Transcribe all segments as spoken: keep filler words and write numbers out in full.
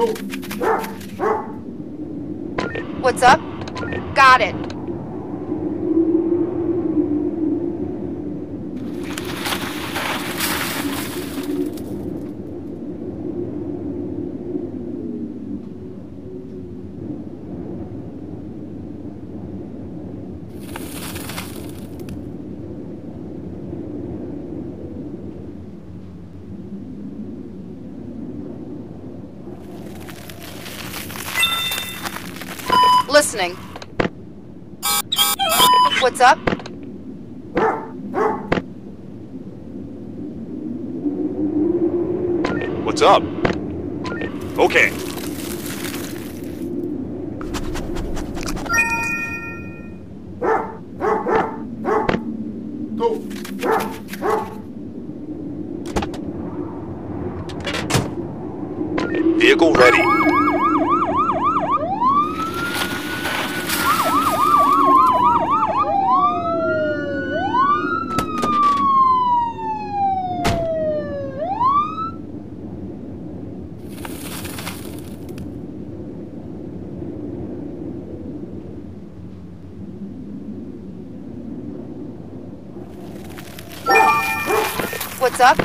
Go. What's up? Got it. Listening. What's up? What's up? Okay. Go. Vehicle ready. What's up?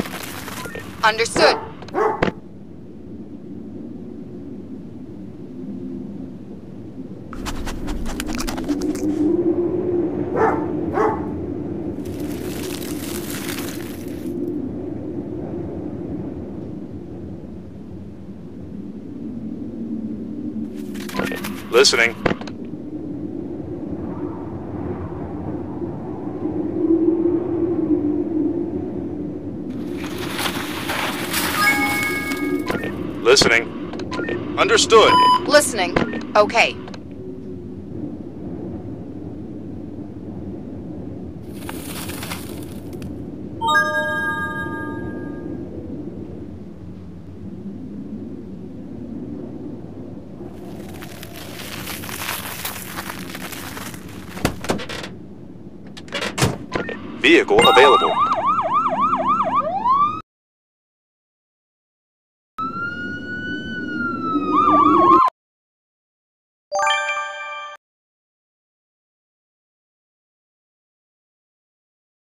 Understood. Listening. Listening. Understood. Listening. Okay. Vehicle available.